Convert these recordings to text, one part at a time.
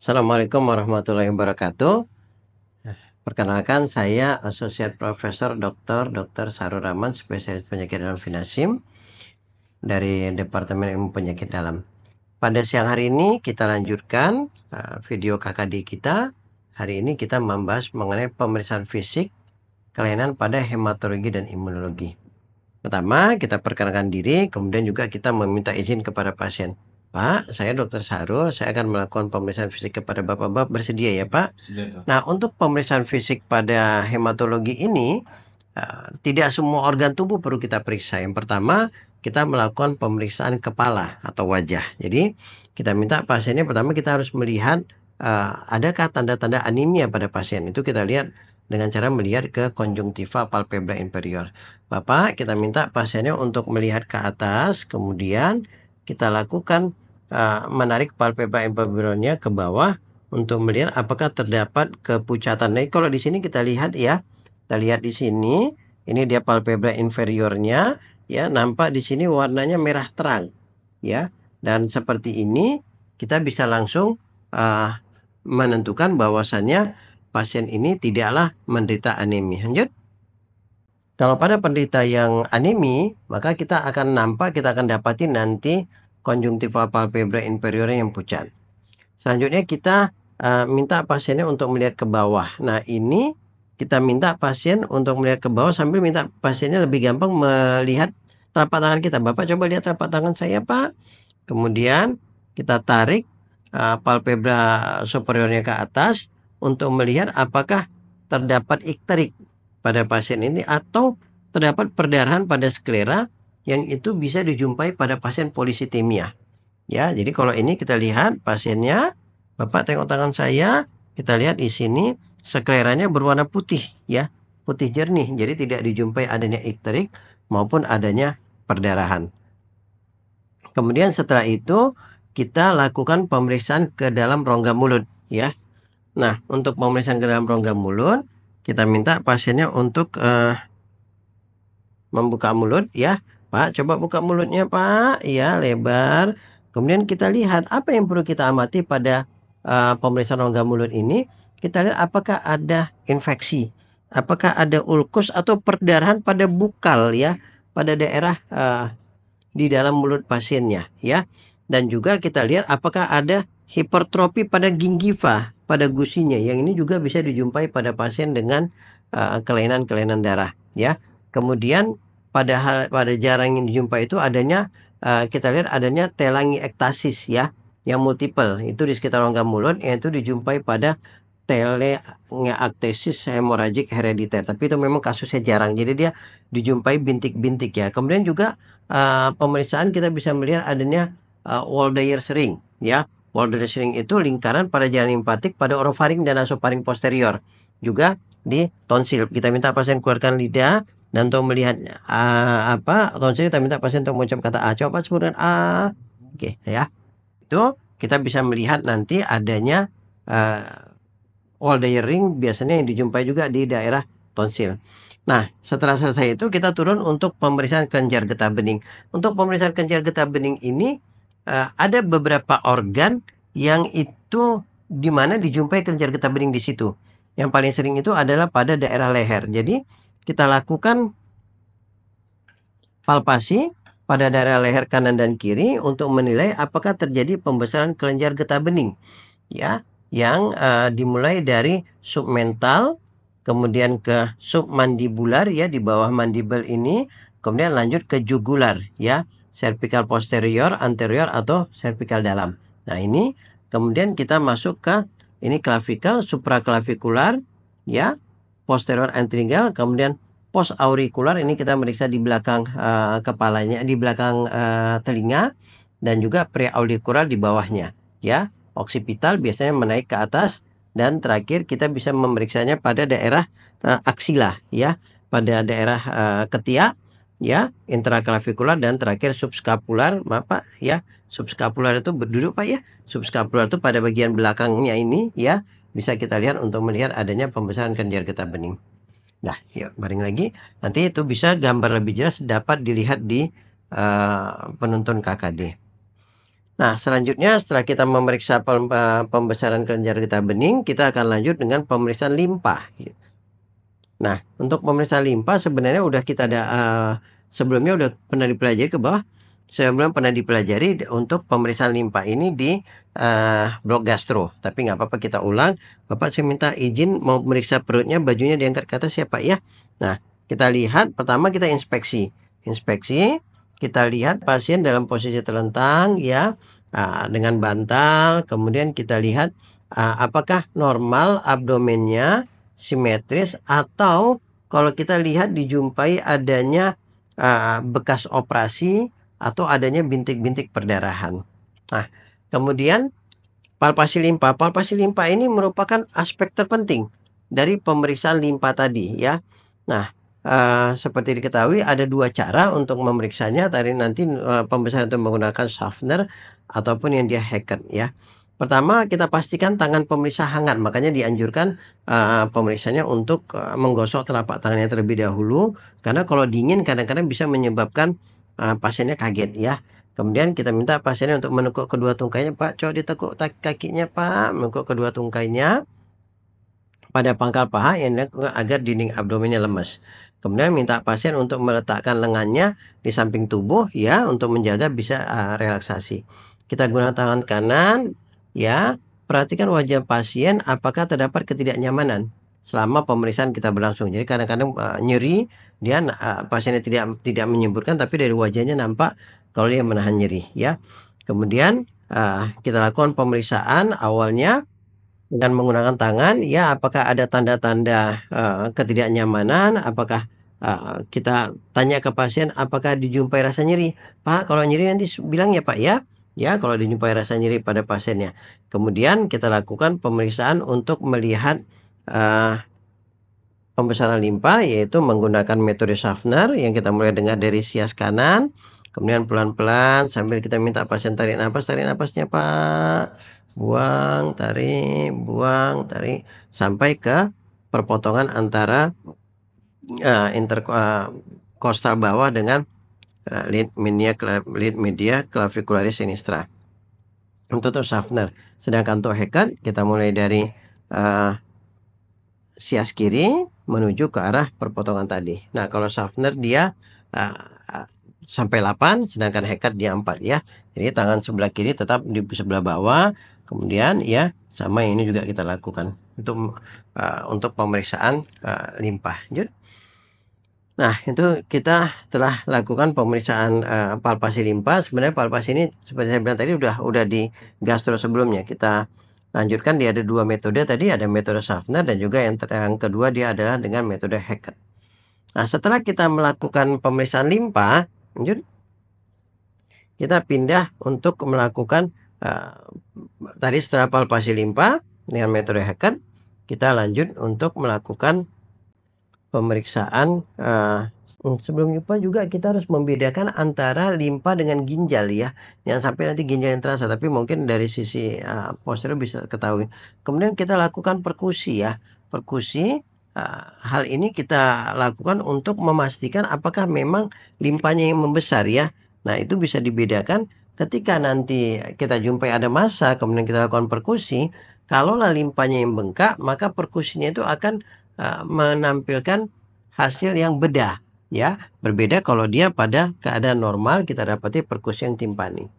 Assalamualaikum warahmatullahi wabarakatuh. Perkenalkan, saya Associate Professor Dr. Shahrul Rahman, spesialis penyakit dalam Finasim dari Departemen Ilmu Penyakit Dalam. Pada siang hari ini kita lanjutkan video KKD kita. Hari ini kita membahas mengenai pemeriksaan fisik kelainan pada hematologi dan imunologi. Pertama, kita perkenalkan diri, kemudian juga kita meminta izin kepada pasien. Pak, saya Dr. Shahrul, saya akan melakukan pemeriksaan fisik kepada Bapak-Bapak, bersedia ya Pak? Sedia. Nah, untuk pemeriksaan fisik pada hematologi ini, tidak semua organ tubuh perlu kita periksa. Yang pertama, kita melakukan pemeriksaan kepala atau wajah. Jadi, kita minta pasiennya, pertama kita harus melihat adakah tanda-tanda anemia pada pasien. Itu kita lihat dengan cara melihat ke konjungtiva palpebra inferior. Bapak, kita minta pasiennya untuk melihat ke atas, kemudian kita lakukan menarik palpebra inferiornya ke bawah untuk melihat apakah terdapat kepucatan. Nah, kalau di sini kita lihat ya, kita lihat di sini, ini dia palpebra inferiornya, ya nampak di sini warnanya merah terang, ya. Dan seperti ini kita bisa langsung menentukan bahwasannya pasien ini tidaklah menderita anemia. Lanjut. Kalau pada penderita yang anemi, maka kita akan dapati nanti konjungtiva palpebra inferior yang pucat. Selanjutnya kita minta pasiennya untuk melihat ke bawah. Nah, ini kita minta pasien untuk melihat ke bawah sambil minta pasiennya lebih gampang melihat telapak tangan kita. Bapak coba lihat telapak tangan saya, Pak. Kemudian kita tarik palpebra superiornya ke atas untuk melihat apakah terdapat ikterik pada pasien ini atau terdapat perdarahan pada sklera yang itu bisa dijumpai pada pasien polisitemia. Ya, jadi kalau ini kita lihat pasiennya, Bapak tengok tangan saya, kita lihat di sini skleranya berwarna putih ya, putih jernih. Jadi tidak dijumpai adanya ikterik maupun adanya perdarahan. Kemudian setelah itu kita lakukan pemeriksaan ke dalam rongga mulut ya. Nah, untuk pemeriksaan ke dalam rongga mulut kita minta pasiennya untuk membuka mulut ya. Pak, coba buka mulutnya Pak. Ya, lebar. Kemudian kita lihat apa yang perlu kita amati pada pemeriksaan rongga mulut ini. Kita lihat apakah ada infeksi, apakah ada ulkus atau perdarahan pada bukal ya, pada daerah di dalam mulut pasiennya ya. Dan juga kita lihat apakah ada hipertrofi pada gingiva, pada gusinya, yang ini juga bisa dijumpai pada pasien dengan kelainan-kelainan darah ya. Kemudian pada jarang yang dijumpai itu adanya kita lihat adanya telangi ektasis ya, yang multiple itu di sekitar rongga mulut, yaitu dijumpai pada teleaktesis hemoragik herediter, tapi itu memang kasusnya jarang, jadi dia dijumpai bintik-bintik ya. Kemudian juga pemeriksaan kita bisa melihat adanya Waldeyer's ring ya. Waldeyer's ring itu lingkaran pada jalan limpatik pada orofaring dan nasofaring posterior, juga di tonsil. Kita minta pasien keluarkan lidah dan untuk melihat tonsil, kita minta pasien untuk mengucap kata A. Coba sebutkan A. Oke, ya. Itu kita bisa melihat nanti adanya Waldeyer's ring, biasanya yang dijumpai juga di daerah tonsil. Nah, setelah selesai itu kita turun untuk pemeriksaan kelenjar getah bening. Untuk pemeriksaan kelenjar getah bening ini ada beberapa organ yang itu dimana dijumpai kelenjar getah bening di situ. Yang paling sering itu adalah pada daerah leher. Jadi kita lakukan palpasi pada daerah leher kanan dan kiri untuk menilai apakah terjadi pembesaran kelenjar getah bening ya, yang dimulai dari submental, kemudian ke submandibular ya, di bawah mandibel ini, kemudian lanjut ke jugular ya, cervical posterior, anterior, atau cervical dalam. Nah, ini kemudian kita masuk ke ini klavikal, supraklavikikular ya, posterior antringal, kemudian post aurikular, ini kita meriksa di belakang kepalanya, di belakang telinga, dan juga preaurikular di bawahnya ya, occipital biasanya menaik ke atas, dan terakhir kita bisa memeriksanya pada daerah aksila ya, pada daerah ketiak ya, intraklavikikular, dan terakhir subskapular. Maaf Pak ya, subskapular itu berduduk Pak ya, subskapular itu pada bagian belakangnya ini ya, bisa kita lihat untuk melihat adanya pembesaran kelenjar getah bening. Nah, yuk baring lagi, nanti itu bisa gambar lebih jelas dapat dilihat di penuntun KKD. Nah, selanjutnya setelah kita memeriksa pembesaran kelenjar getah bening, kita akan lanjut dengan pemeriksaan limpa. Nah, untuk pemeriksaan limpa sebenarnya udah kita ada sebelumnya udah pernah dipelajari ke bawah. Sebelum pernah dipelajari untuk pemeriksaan limpa ini di blok gastro. Tapi nggak apa-apa kita ulang. Bapak saya minta izin mau meriksa perutnya, bajunya diangkat ke atas ya Pak ya. Nah, kita lihat pertama kita inspeksi. Inspeksi, kita lihat pasien dalam posisi terlentang ya, dengan bantal. Kemudian kita lihat apakah normal abdomennya, simetris, atau kalau kita lihat dijumpai adanya bekas operasi atau adanya bintik-bintik perdarahan. Nah, kemudian palpasi limpa. Palpasi limpa ini merupakan aspek terpenting dari pemeriksaan limpa tadi ya. Nah, seperti diketahui ada dua cara untuk memeriksanya. Tadi nanti pemeriksaan itu menggunakan Schuffner ataupun yang dia Hackett ya. Pertama, kita pastikan tangan pemeriksa hangat. Makanya dianjurkan pemeriksanya untuk menggosok telapak tangannya terlebih dahulu, karena kalau dingin kadang-kadang bisa menyebabkan pasiennya kaget ya. Kemudian kita minta pasiennya untuk menekuk kedua tungkainya. Pak, coba ditekuk kakinya Pak. Menekuk kedua tungkainya pada pangkal paha yang agar dinding abdomennya lemas. Kemudian minta pasien untuk meletakkan lengannya di samping tubuh ya, untuk menjaga bisa relaksasi. Kita gunakan tangan kanan ya. Perhatikan wajah pasien apakah terdapat ketidaknyamanan selama pemeriksaan kita berlangsung. Jadi kadang-kadang nyeri, dia pasiennya tidak menyebutkan, tapi dari wajahnya nampak kalau dia menahan nyeri ya. Kemudian kita lakukan pemeriksaan awalnya dengan menggunakan tangan ya, apakah ada tanda-tanda ketidaknyamanan. Apakah kita tanya ke pasien apakah dijumpai rasa nyeri. Pak, kalau nyeri nanti bilang ya Pak ya. Ya, kalau dijumpai rasa nyeri pada pasiennya. Kemudian kita lakukan pemeriksaan untuk melihat pembesaran limpa, yaitu menggunakan metode Schuffner yang kita mulai dengar dari sias kanan. Kemudian pelan-pelan sambil kita minta pasien tarik nafas. Tarik nafasnya Pak, buang, tarik, sampai ke perpotongan antara interkostal bawah dengan lid media clavicularis sinistra. Untuk Schuffner. Sedangkan untuk Hackett kita mulai dari sias kiri menuju ke arah perpotongan tadi. Nah, kalau Schuffner dia sampai 8, sedangkan Hackett dia 4 ya. Jadi tangan sebelah kiri tetap di sebelah bawah. Kemudian ya, sama ini juga kita lakukan untuk pemeriksaan limpa. Nah, itu kita telah lakukan pemeriksaan palpasi limpa. Sebenarnya palpasi ini seperti saya bilang tadi udah di gastro sebelumnya. Kita lanjutkan, dia ada dua metode tadi, ada metode Schuffner dan juga yang kedua dia adalah dengan metode Hackett. Nah, setelah kita melakukan pemeriksaan limpa, lanjut kita pindah untuk melakukan tadi setelah palpasi limpa dengan metode Hackett, kita lanjut untuk melakukan pemeriksaan. Sebelum lupa juga kita harus membedakan antara limpa dengan ginjal ya. Jangan sampai nanti ginjal yang terasa, tapi mungkin dari sisi posterior bisa ketahui. Kemudian kita lakukan perkusi ya. Perkusi, hal ini kita lakukan untuk memastikan apakah memang limpanya yang membesar ya. Nah, itu bisa dibedakan ketika nanti kita jumpai ada massa, kemudian kita lakukan perkusi. Kalaulah limpanya yang bengkak, maka perkusinya itu akan menampilkan hasil yang beda ya, berbeda kalau dia pada keadaan normal kita dapati perkusi yang timpani.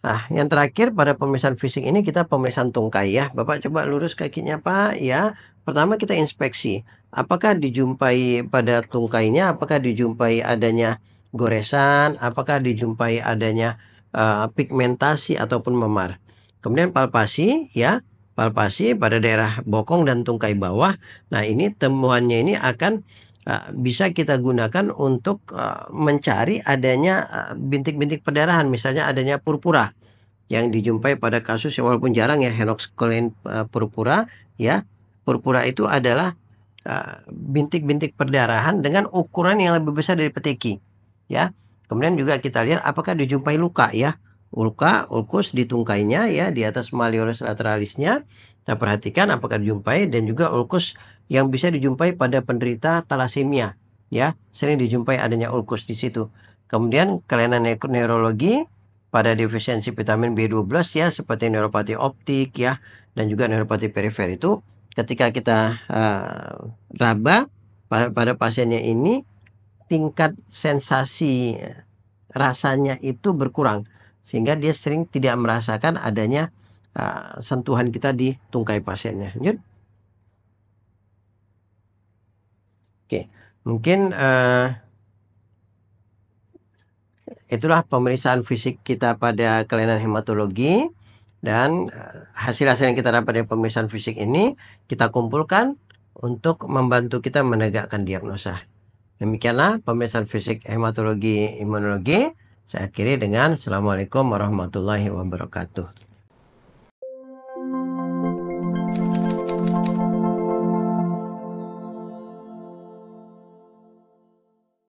Nah, yang terakhir pada pemeriksaan fisik ini kita pemeriksaan tungkai ya. Bapak coba lurus kakinya Pak ya. Pertama kita inspeksi apakah dijumpai pada tungkainya, apakah dijumpai adanya goresan, apakah dijumpai adanya pigmentasi ataupun memar. Kemudian palpasi ya, palpasi pada daerah bokong dan tungkai bawah. Nah, ini temuannya ini akan bisa kita gunakan untuk mencari adanya bintik-bintik perdarahan, misalnya adanya purpura yang dijumpai pada kasus walaupun jarang ya, Henoch-Schönlein purpura ya. Purpura itu adalah bintik-bintik perdarahan dengan ukuran yang lebih besar dari peteki ya. Kemudian juga kita lihat apakah dijumpai luka ya, luka ulkus di tungkainya ya, di atas malleolus lateralisnya. Kita perhatikan apakah dijumpai, dan juga ulkus yang bisa dijumpai pada penderita talasemia ya, sering dijumpai adanya ulkus di situ. Kemudian kelainan neurologi pada defisiensi vitamin B12 ya, seperti neuropati optik ya, dan juga neuropati perifer itu ketika kita raba pada pasiennya ini tingkat sensasi rasanya itu berkurang, sehingga dia sering tidak merasakan adanya sentuhan kita di tungkai pasiennya. Lanjut. Oke, mungkin itulah pemeriksaan fisik kita pada kelainan hematologi, dan hasil-hasil yang kita dapat dari pemeriksaan fisik ini kita kumpulkan untuk membantu kita menegakkan diagnosa. Demikianlah pemeriksaan fisik hematologi imunologi. Saya akhiri dengan Assalamualaikum warahmatullahi wabarakatuh.